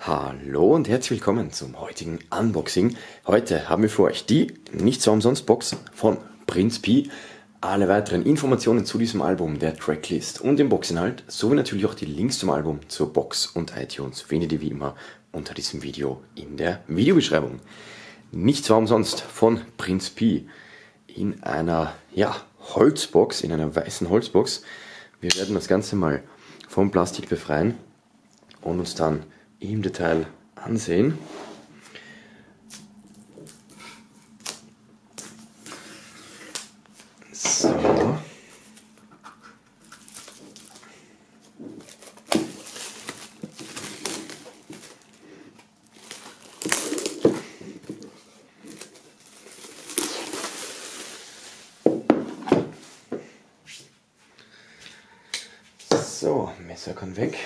Hallo und herzlich willkommen zum heutigen Unboxing. Heute haben wir für euch die nicht so umsonst Box von Prinz Pi. Alle weiteren Informationen zu diesem Album, der Tracklist und dem Boxinhalt, sowie natürlich auch die Links zum Album, zur Box und iTunes findet ihr wie immer unter diesem Video in der Videobeschreibung. Nicht so umsonst von Prinz Pi in einer Holzbox, in einer weißen Holzbox. Wir werden das Ganze mal vom Plastik befreien und uns dann im Detail ansehen. So. So, Messer kann weg.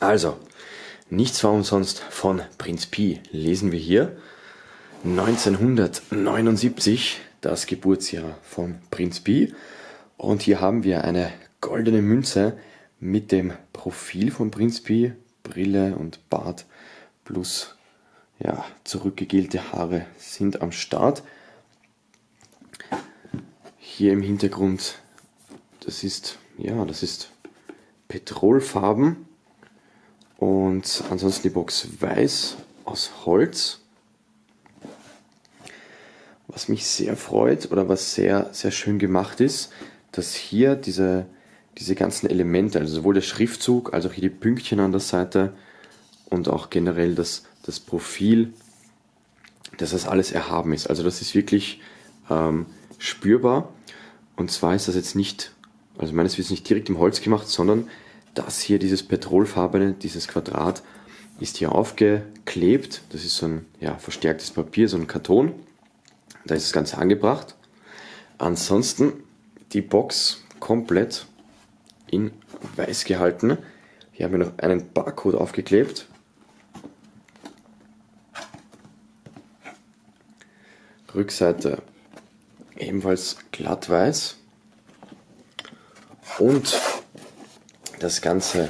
Also, nichts war umsonst von Prinz Pi, lesen wir hier. 1979, das Geburtsjahr von Prinz Pi. Und hier haben wir eine goldene Münze mit dem Profil von Prinz Pi, Brille und Bart plus zurückgegelte Haare sind am Start. Hier im Hintergrund, das ist Petrolfarben. Und ansonsten die Box weiß aus Holz. Was mich sehr freut oder was sehr, sehr schön gemacht ist, dass hier diese ganzen Elemente, also sowohl der Schriftzug als auch hier die Pünktchen an der Seite und auch generell das Profil, dass das alles erhaben ist. Also das ist wirklich spürbar. Und zwar ist das jetzt nicht, also meines Wissens nicht direkt im Holz gemacht, sondern das hier, dieses petrolfarbene, dieses Quadrat, ist hier aufgeklebt. Das ist so ein verstärktes Papier, so ein Karton. Da ist das Ganze angebracht. Ansonsten die Box komplett in weiß gehalten. Hier haben wir noch einen Barcode aufgeklebt. Rückseite ebenfalls glatt weiß. Und das Ganze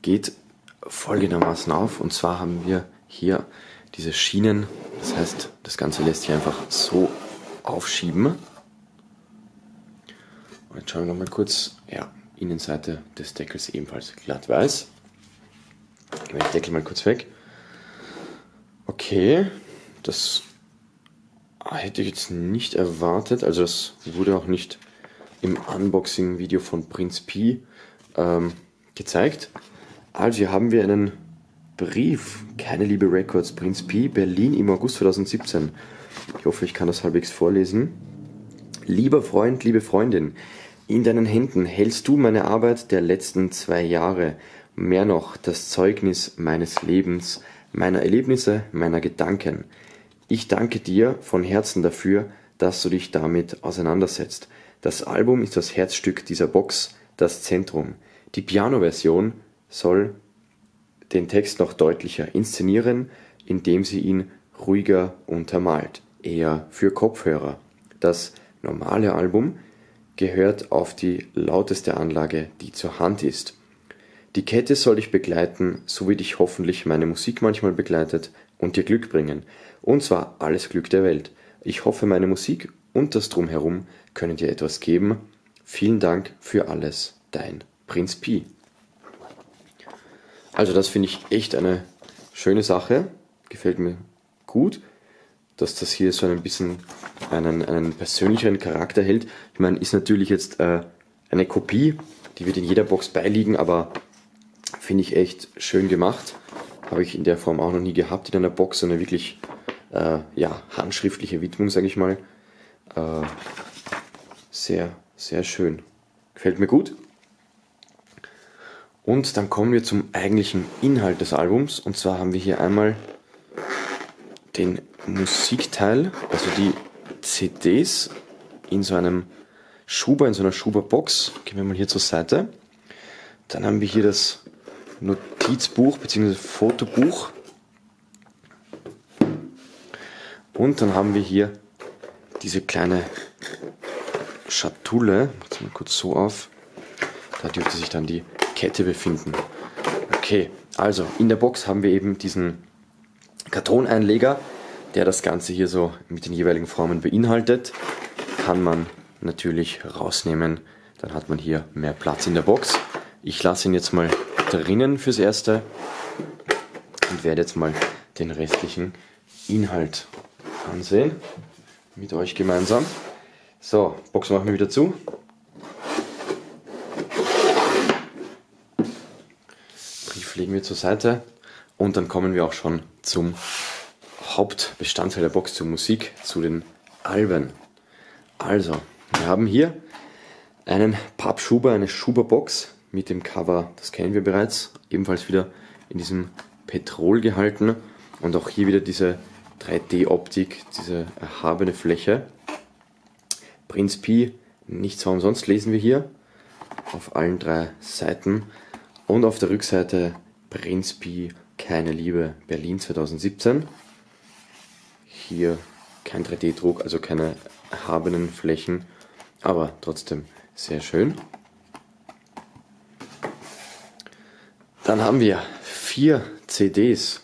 geht folgendermaßen auf, und zwar haben wir hier diese Schienen, das heißt, das Ganze lässt sich einfach so aufschieben. Und jetzt schauen wir nochmal kurz, Innenseite des Deckels ebenfalls glatt weiß. Gehen wir den Deckel mal kurz weg. Okay, das hätte ich jetzt nicht erwartet, also das wurde auch nicht im Unboxing-Video von Prinz Pi gezeigt. Also hier haben wir einen Brief, Keine Liebe Records, Prinz Pi, Berlin im August 2017. Ich hoffe, ich kann das halbwegs vorlesen. Lieber Freund, liebe Freundin, in deinen Händen hältst du meine Arbeit der letzten 2 Jahre. Mehr noch, das Zeugnis meines Lebens, meiner Erlebnisse, meiner Gedanken. Ich danke dir von Herzen dafür, dass du dich damit auseinandersetzt. Das Album ist das Herzstück dieser Box, das Zentrum. Die Piano-Version soll den Text noch deutlicher inszenieren, indem sie ihn ruhiger untermalt, eher für Kopfhörer. Das normale Album gehört auf die lauteste Anlage, die zur Hand ist. Die Kette soll dich begleiten, so wie dich hoffentlich meine Musik manchmal begleitet, und dir Glück bringen. Und zwar alles Glück der Welt. Ich hoffe, meine Musik und das Drumherum können dir etwas geben. Vielen Dank für alles, dein Prinz Pi. Also das finde ich echt eine schöne Sache, gefällt mir gut, dass das hier so ein bisschen einen persönlicheren Charakter hält. Ich meine, ist natürlich jetzt eine Kopie, die wird in jeder Box beiliegen, aber finde ich echt schön gemacht. Habe ich in der Form auch noch nie gehabt in einer Box, so eine wirklich handschriftliche Widmung, sage ich mal. Sehr, sehr schön, gefällt mir gut. Und dann kommen wir zum eigentlichen Inhalt des Albums. Und zwar haben wir hier einmal den Musikteil, also die CDs in so einem Schuber, in so einer Schuberbox. Gehen wir mal hier zur Seite. Dann haben wir hier das Notizbuch bzw. Fotobuch. Und dann haben wir hier diese kleine Schatulle. Ich mach's mal kurz so auf. Da dürfte sich dann die Kette befinden. Man Okay, also in der Box haben wir eben diesen Kartoneinleger, der das Ganze hier so mit den jeweiligen Formen beinhaltet. Kann man natürlich rausnehmen, dann hat man hier mehr Platz in der Box. Ich lasse ihn jetzt mal drinnen fürs Erste und werde jetzt mal den restlichen Inhalt ansehen mit euch gemeinsam. So, Box machen wir wieder zu. Brief legen wir zur Seite und dann kommen wir auch schon zum Hauptbestandteil der Box, zur Musik, zu den Alben. Also, wir haben hier einen Pappschuber, eine Schuberbox mit dem Cover, das kennen wir bereits, ebenfalls wieder in diesem Petrol gehalten und auch hier wieder diese 3D-Optik, diese erhabene Fläche. Prinz Pi, nichts umsonst, lesen wir hier auf allen drei Seiten und auf der Rückseite Prinz Pi, keine Liebe, Berlin 2017. Hier kein 3D-Druck, also keine erhabenen Flächen, aber trotzdem sehr schön. Dann haben wir 4 CDs.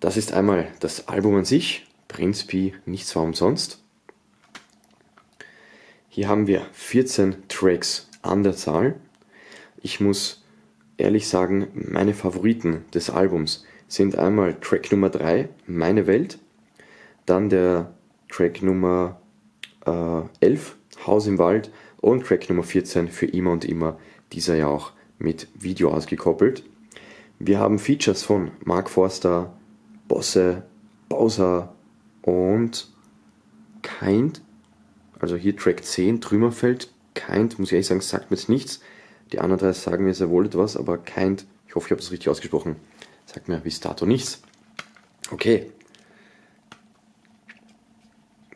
Das ist einmal das Album an sich, Prinz Pi, nichts war umsonst. Hier haben wir 14 Tracks an der Zahl. Ich muss ehrlich sagen, meine Favoriten des Albums sind einmal Track Nummer 3, Meine Welt, dann der Track Nummer 11, Haus im Wald und Track Nummer 14, Für immer und immer, dieser ja auch mit Video ausgekoppelt. Wir haben Features von Mark Forster, Bosse, Bowser und Kind. Also hier Track 10, Trümmerfeld. Kind, muss ich ehrlich sagen, sagt mir jetzt nichts. Die anderen drei sagen mir sehr wohl etwas, aber Kind, ich hoffe, ich habe das richtig ausgesprochen, sagt mir bis dato nichts. Okay.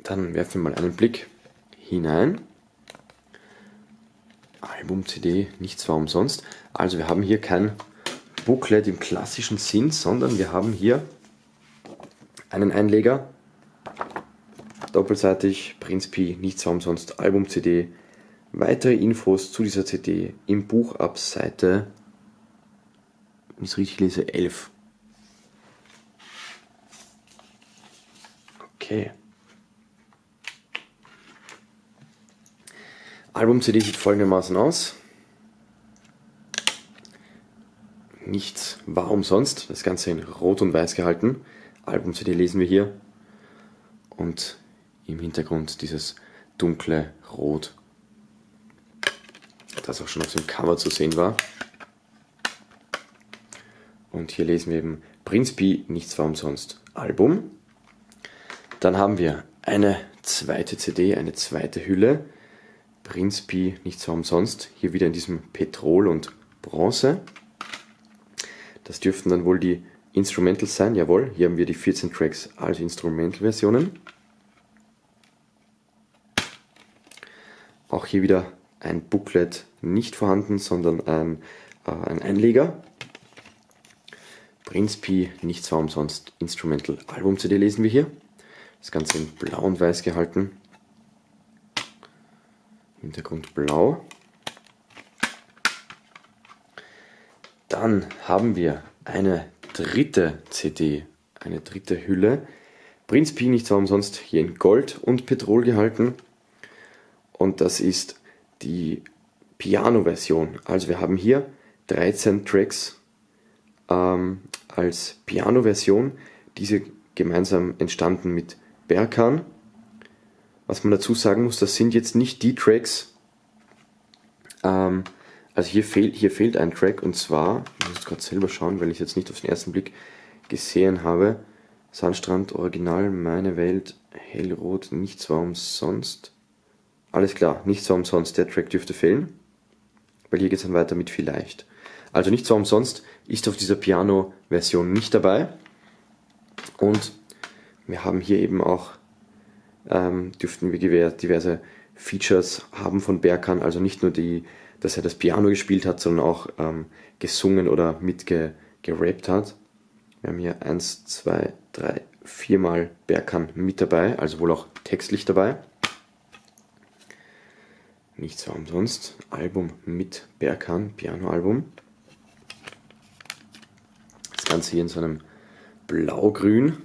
Dann werfen wir mal einen Blick hinein. Album, CD, nichts war umsonst. Also wir haben hier kein Booklet im klassischen Sinn, sondern wir haben hier einen Einleger, doppelseitig, Prinz Pi, nichts war umsonst, Album, CD. Weitere Infos zu dieser CD im Buch ab Seite, wenn ich es richtig lese, 11. Okay. Album-CD sieht folgendermaßen aus. Nichts war umsonst, das Ganze in Rot und Weiß gehalten. Album-CD lesen wir hier. Und im Hintergrund dieses dunkle Rot, das auch schon auf dem Cover zu sehen war. Und hier lesen wir eben Prinz Pi, nichts war umsonst, Album. Dann haben wir eine zweite CD, eine zweite Hülle. Prinz Pi, nichts war umsonst, hier wieder in diesem Petrol und Bronze. Das dürften dann wohl die Instrumentals sein, jawohl, hier haben wir die 14 Tracks als Instrumental-Versionen. Auch hier wieder ein Booklet nicht vorhanden, sondern ein Einleger. Prinz Pi, nichts war umsonst, Instrumental-Album-CD lesen wir hier. Das Ganze in blau und weiß gehalten. Hintergrund blau. Dann haben wir eine dritte CD, eine dritte Hülle. Prinz Pi, nichts war umsonst, hier in Gold und Petrol gehalten. Und das ist die Piano-Version. Also wir haben hier 13 Tracks als Piano-Version. Diese gemeinsam entstanden mit Berkan. Was man dazu sagen muss, das sind jetzt nicht die Tracks, also hier fehlt ein Track, und zwar, ich muss gerade selber schauen, weil ich jetzt nicht auf den ersten Blick gesehen habe, Sandstrand, Original, Meine Welt, Hellrot, nichts war umsonst, alles klar, nichts war umsonst, der Track dürfte fehlen, weil hier geht es dann weiter mit Vielleicht. Also nichts war umsonst ist auf dieser Piano-Version nicht dabei und wir haben hier eben auch dürften wir diverse Features haben von Berkan, also nicht nur die, dass er das Piano gespielt hat, sondern auch gesungen oder mitgerappt hat. Wir haben hier 1, 2, 3, 4 Mal Berkan mit dabei, also wohl auch textlich dabei. Nichts war umsonst, Album mit Berkan, Pianoalbum. Ganze hier in so einem Blau-Grün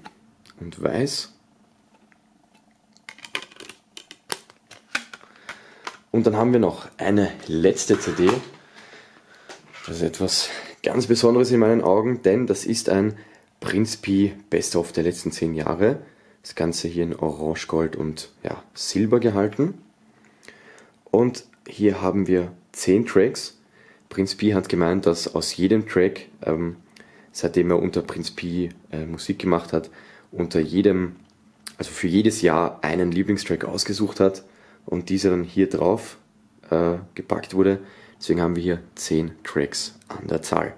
und Weiß. Und dann haben wir noch eine letzte CD. Das ist etwas ganz Besonderes in meinen Augen, denn das ist ein Prinz Pi Best of der letzten 10 Jahre. Das Ganze hier in Orange, Gold und ja, Silber gehalten. Und hier haben wir 10 Tracks. Prinz Pi hat gemeint, dass aus jedem Track, seitdem er unter Prinz Pi Musik gemacht hat, unter jedem, also für jedes Jahr einen Lieblingstrack ausgesucht hat und dieser dann hier drauf gepackt wurde. Deswegen haben wir hier 10 Tracks an der Zahl.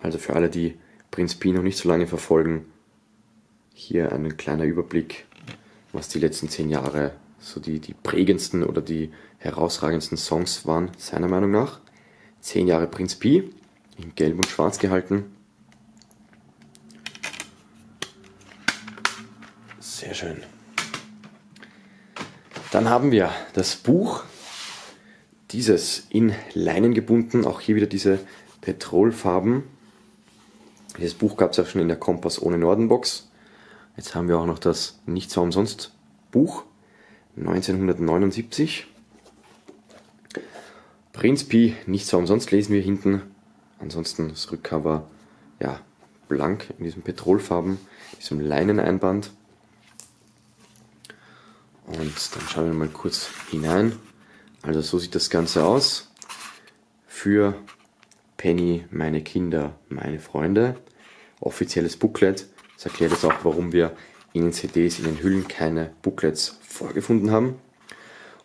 Also für alle, die Prinz Pi noch nicht so lange verfolgen, hier ein kleiner Überblick, was die letzten 10 Jahre so die prägendsten oder die herausragendsten Songs waren, seiner Meinung nach. 10 Jahre Prinz Pi, in Gelb und Schwarz gehalten. Sehr schön. Dann haben wir das Buch, dieses in Leinen gebunden, auch hier wieder diese Petrolfarben. Dieses Buch gab es auch schon in der Kompass ohne Norden Box. Jetzt haben wir auch noch das Nicht so umsonst Buch, 1979. Prinz Pi, Nicht so umsonst lesen wir hinten. Ansonsten das Rückcover, ja, blank in diesen Petrolfarben, diesem Leineneinband. Und dann schauen wir mal kurz hinein. Also so sieht das Ganze aus. Für Penny, meine Kinder, meine Freunde. Offizielles Booklet. Das erklärt jetzt auch, warum wir in den CDs, in den Hüllen keine Booklets vorgefunden haben.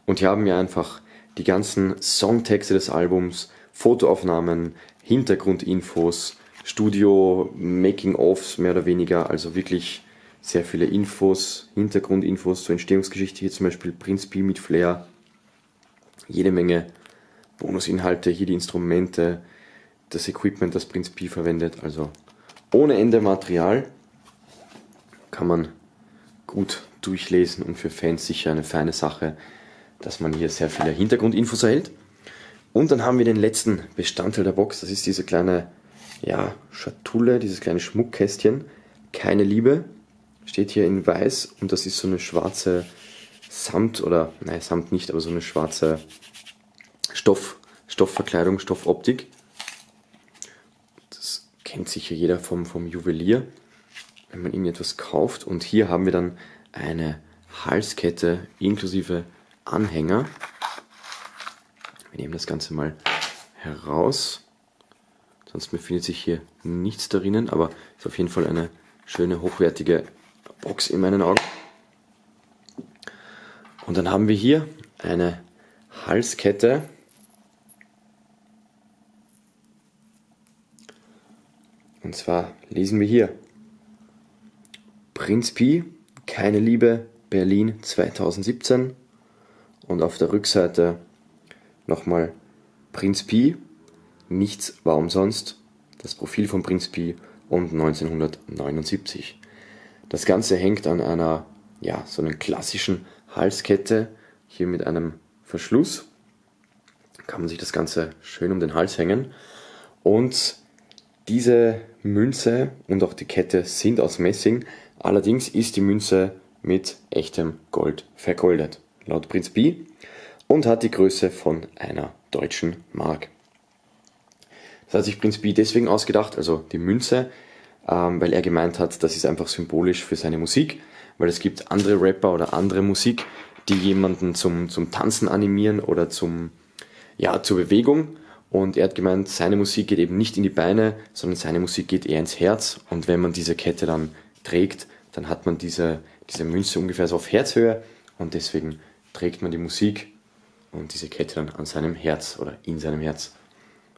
Und hier haben wir einfach die ganzen Songtexte des Albums, Fotoaufnahmen, Hintergrundinfos, Studio, Making-ofs mehr oder weniger, also wirklich sehr viele Infos, Hintergrundinfos zur Entstehungsgeschichte, hier zum Beispiel Prinz Pi mit Flair, jede Menge Bonusinhalte, hier die Instrumente, das Equipment, das Prinz Pi verwendet, also ohne Ende Material, kann man gut durchlesen und für Fans sicher eine feine Sache, dass man hier sehr viele Hintergrundinfos erhält. Und dann haben wir den letzten Bestandteil der Box, das ist diese kleine, ja, Schatulle, dieses kleine Schmuckkästchen, Keine Liebe, steht hier in Weiß und das ist so eine schwarze Samt oder, nein, Samt nicht, aber so eine schwarze Stoffverkleidung, Stoffoptik. Das kennt sicher jeder vom Juwelier, wenn man irgendetwas kauft. Und hier haben wir dann eine Halskette inklusive Anhänger. Wir nehmen das Ganze mal heraus. Sonst befindet sich hier nichts darinnen, aber ist auf jeden Fall eine schöne, hochwertige Box in meinen Augen. Und dann haben wir hier eine Halskette. Und zwar lesen wir hier Prinz Pi, Keine Liebe, Berlin 2017. Und auf der Rückseite nochmal Prinz Pi, Nichts war umsonst, das Profil von Prinz Pi und 1979. Das Ganze hängt an einer, ja, so einer klassischen Halskette, hier mit einem Verschluss. Da kann man sich das Ganze schön um den Hals hängen. Und diese Münze und auch die Kette sind aus Messing. Allerdings ist die Münze mit echtem Gold vergoldet, laut Prinz Pi, und hat die Größe von einer deutschen Mark. Das hat sich Prinz Pi deswegen ausgedacht, also die Münze, weil er gemeint hat, das ist einfach symbolisch für seine Musik, weil es gibt andere Rapper oder andere Musik, die jemanden zum Tanzen animieren oder zur Bewegung, und er hat gemeint, seine Musik geht eben nicht in die Beine, sondern seine Musik geht eher ins Herz, und wenn man diese Kette dann trägt, dann hat man diese Münze ungefähr so auf Herzhöhe, und deswegen trägt man die Musik und diese Kette dann an seinem Herz oder in seinem Herz.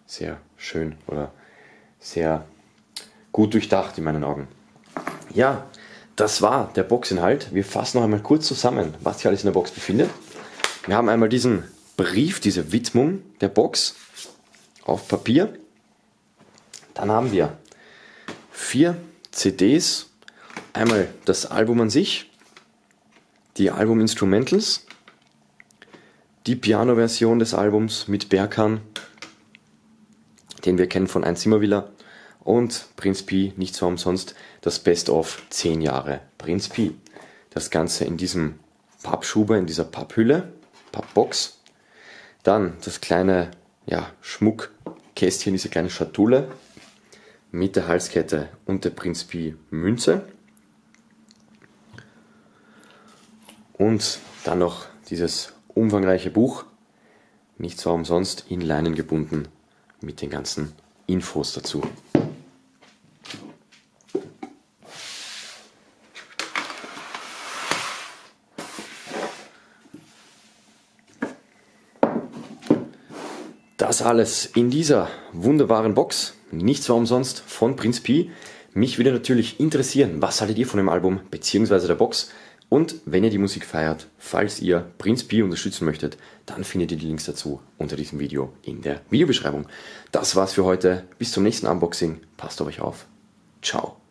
Sehr schön oder sehr gut durchdacht in meinen Augen. Ja, das war der Boxinhalt. Wir fassen noch einmal kurz zusammen, was sich alles in der Box befindet. Wir haben einmal diesen Brief, diese Widmung der Box auf Papier. Dann haben wir 4 CDs. Einmal das Album an sich, die Album-Instrumentals, die Piano-Version des Albums mit Berkan, den wir kennen von 1 Zimmervilla. Und Prinz Pi, nicht so umsonst, das Best of 10 Jahre Prinz Pi. Das Ganze in diesem Pappschuber, in dieser Papphülle, Pappbox. Dann das kleine Schmuckkästchen, diese kleine Schatulle mit der Halskette und der Prinz Pi Münze. Und dann noch dieses umfangreiche Buch, nicht so umsonst, in Leinen gebunden mit den ganzen Infos dazu. Das alles in dieser wunderbaren Box, nicht so umsonst, von Prinz Pi. Mich würde natürlich interessieren, was haltet ihr von dem Album bzw. der Box? Und wenn ihr die Musik feiert, falls ihr Prinz Pi unterstützen möchtet, dann findet ihr die Links dazu unter diesem Video in der Videobeschreibung. Das war's für heute. Bis zum nächsten Unboxing. Passt auf euch auf. Ciao.